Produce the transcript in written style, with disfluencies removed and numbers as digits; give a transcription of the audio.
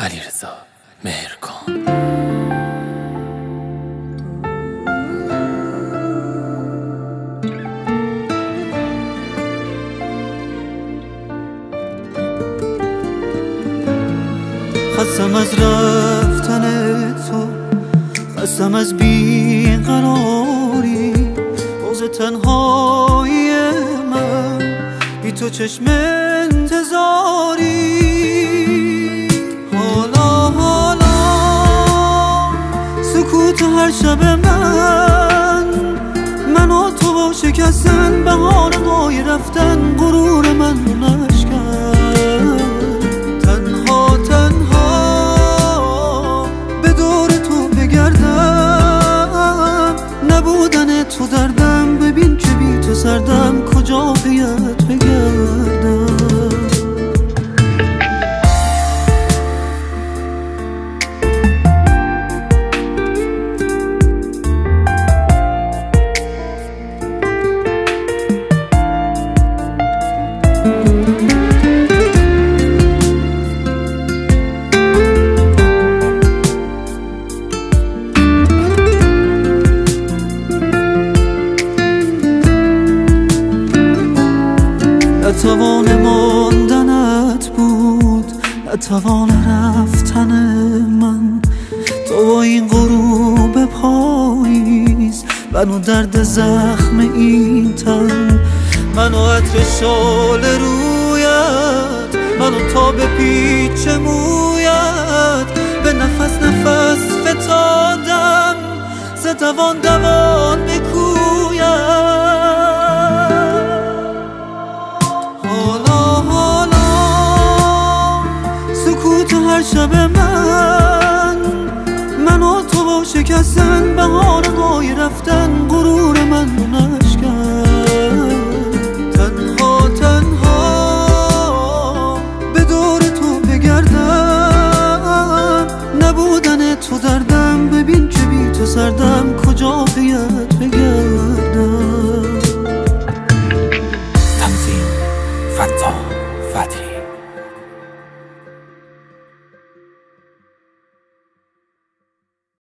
علیرضا مهرگان. خستم از رفتن تو، خستم از بیقراری، روز تنهایی من بی تو چشم انتظاری. حالا سکوت هر شب من و تو با شکستن بهارهای رفتن غرور من نشکن. نبودن تو دردم، ببین که بی تو سردم، کجا بیاد بگردم. نتوان ماندنت بود، نتوان رفتن من. تو با این غروب پاییز منو درد زخم این تن، منو عطر شعله رویت، منو تا به پیچ مویت، به نفس فتادم ز دوان بکویم. هر شب من و تو با شکستن بهارهای رفتن غرور من نشکن. تنها به دور تو بگردم، نبودن تو در